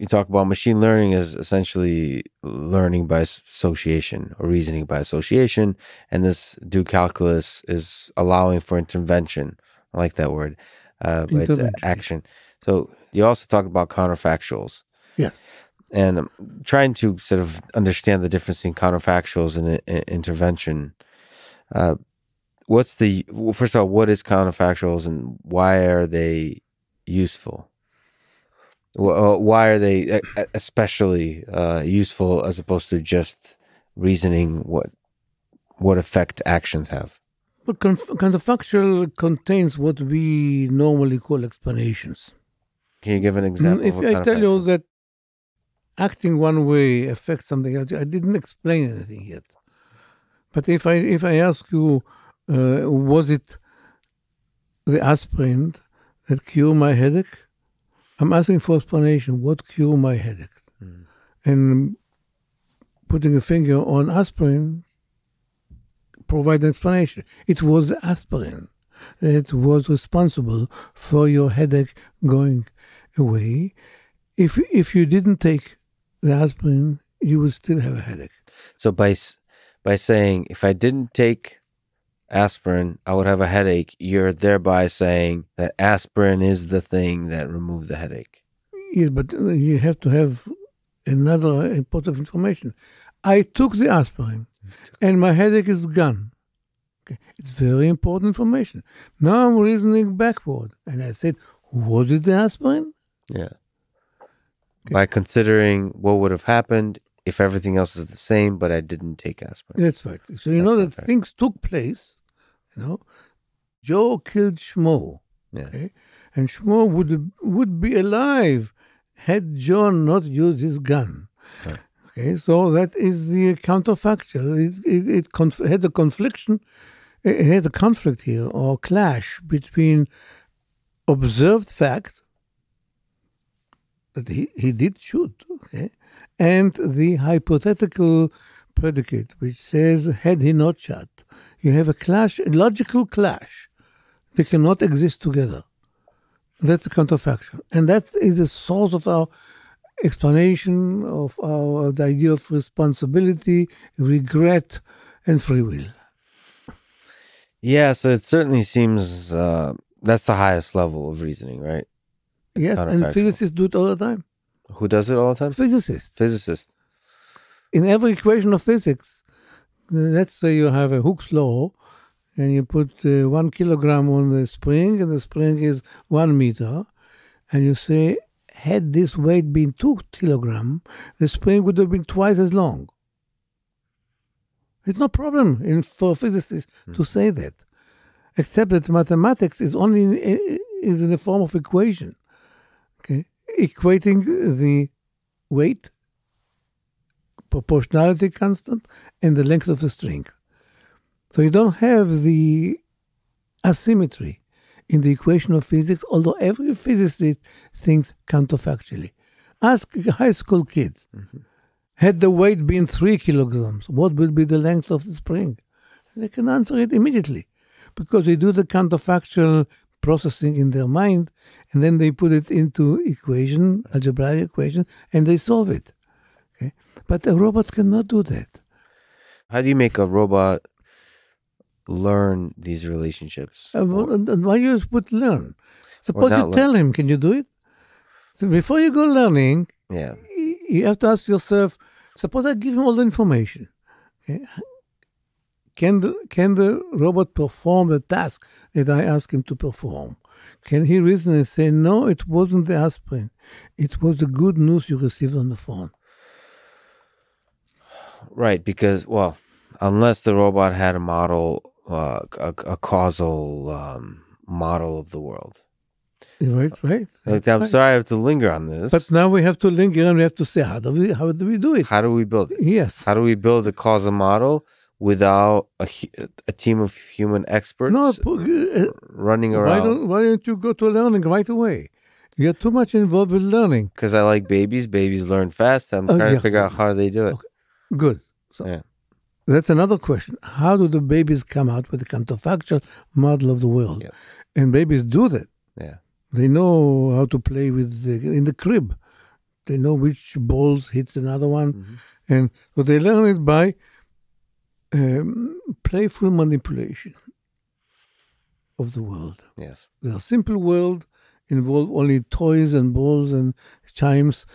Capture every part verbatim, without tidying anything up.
you talk about machine learning is essentially learning by association or reasoning by association. And this due calculus is allowing for intervention. I like that word, uh, but uh, action. So you also talk about counterfactuals. Yeah. And I'm trying to sort of understand the difference in counterfactuals and uh, intervention. Uh, what's the, well, first of all, what is counterfactuals and why are they useful? Why are they especially uh, useful as opposed to just reasoning what what effect actions have? Well, counterfactual contains what we normally call explanations. Can you give an example? If of I tell you that acting one way affects something else, I didn't explain anything yet. But if I if I ask you, uh, was it the aspirin that cured my headache? I'm asking for explanation. What cured my headache? Mm. And putting a finger on aspirin provides an explanation. It was aspirin. It was responsible for your headache going away. If if you didn't take the aspirin, you would still have a headache. So by by saying if I didn't take aspirin, I would have a headache, you're thereby saying that aspirin is the thing that removes the headache. Yes, but you have to have another important information. I took the aspirin took and my headache is gone. Okay. It's very important information. Now I'm reasoning backward. And I said, what is the aspirin? Yeah. Okay. By considering what would have happened if everything else is the same, but I didn't take aspirin. That's right. So you That's know that fact. Things took place. You know, Joe killed Schmo, yeah. Okay? And Schmo would would be alive had Joe not used his gun. Right. Okay, so that is the counterfactual. It, it, it conf had a confliction, it had a conflict here or clash between observed fact that he he did shoot, okay, and the hypothetical predicate which says had he not shot. You have a clash, a logical clash. They cannot exist together. That's a counterfactual. And that is the source of our explanation of our the idea of responsibility, regret, and free will. Yeah, so it certainly seems uh, that's the highest level of reasoning, right? It's yes, and physicists do it all the time. Who does it all the time? Physicists. Physicists. In every equation of physics, let's say you have a Hooke's law and you put uh, one kilogram on the spring and the spring is one meter. And you say, had this weight been two kilograms, the spring would have been twice as long. It's no problem in, for physicists mm. to say that, except that mathematics is only in, is in the form of equation. Okay? Equating the weight, proportionality constant, and the length of the string. So you don't have the asymmetry in the equation of physics, although every physicist thinks counterfactually. Ask high school kids, mm-hmm. had the weight been three kilograms, what would be the length of the spring? They can answer it immediately because they do the counterfactual processing in their mind and then they put it into equation, algebraic equation, and they solve it. Okay? But a robot cannot do that. How do you make a robot learn these relationships? Uh, well, and why you put learn? Suppose you learn. Tell him, can you do it? So before you go learning, yeah. you have to ask yourself, suppose I give him all the information. Okay? Can, the, can the robot perform the task that I ask him to perform? Can he reason and say, no, it wasn't the aspirin. It was the good news you received on the phone. Right, because, well, unless the robot had a model, uh, a, a causal um, model of the world. Right, right. Like, I'm right. sorry I have to linger on this. But now we have to linger and we have to say, how do we, how do, we do it? How do we build it? Yes. How do we build a causal model without a, a team of human experts no, uh, running around? Why don't, why don't you go to learning right away? You're too much involved with learning. Because I like babies. Babies learn fast. I'm trying oh, yeah. to figure out how they do it. Okay. Good. So yeah. that's another question. How do the babies come out with a counterfactual model of the world? Yeah. And babies do that. Yeah. They know how to play with the, in the crib. They know which balls hits another one. Mm-hmm. And so they learn it by um, playful manipulation of the world. Yes. The simple world involves only toys and balls and chimes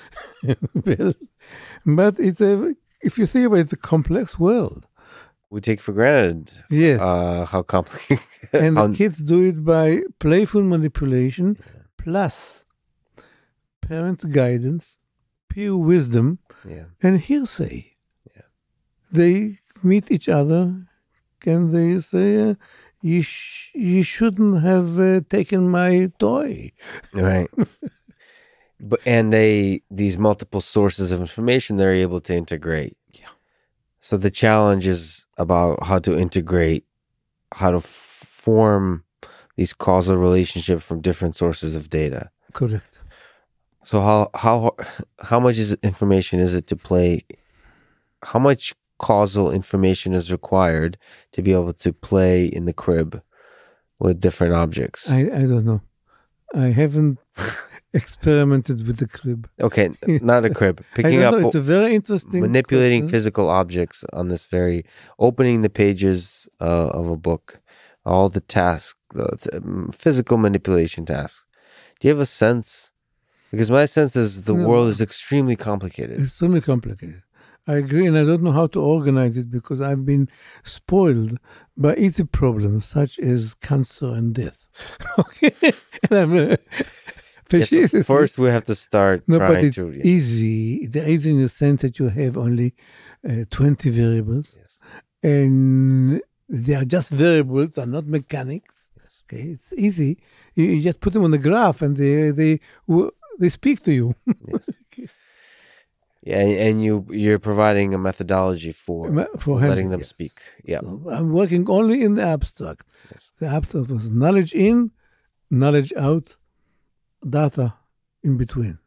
and bells. But it's a, if you think about it, it's a complex world. We take for granted yes. uh, how complicated. And how... the kids do it by playful manipulation yeah. plus parents' guidance, peer wisdom, yeah. and hearsay. Yeah. They meet each other and they say, uh, you, sh you shouldn't have uh, taken my toy. Right. But, and they, these multiple sources of information, they're able to integrate. Yeah. So the challenge is about how to integrate, how to form these causal relationships from different sources of data. Correct. So how, how, how much is information is it to play? How much causal information is required to be able to play in the crib with different objects? I, I don't know. I haven't... experimented with the crib. Okay, not a crib. Picking up, it's a very interesting manipulating question. Physical objects on this very, opening the pages uh, of a book, all the tasks, uh, physical manipulation tasks. Do you have a sense? Because my sense is the no, world is extremely complicated. It's extremely complicated. I agree, and I don't know how to organize it because I've been spoiled by easy problems such as cancer and death. Okay, and I'm. Uh, Yes, so first, we have to start no, trying but it's to... It's yeah. easy. It's easy in the sense that you have only uh, twenty variables. Yes. And they are just variables, they're not mechanics. Yes. Okay, it's easy. You, you just put them on the graph and they they, they speak to you. Yes. Okay. Yeah, and you, you're providing a methodology for, for, for letting having, them yes. speak. Yeah, so I'm working only in the abstract. Yes. The abstract was knowledge in, knowledge out, data in between.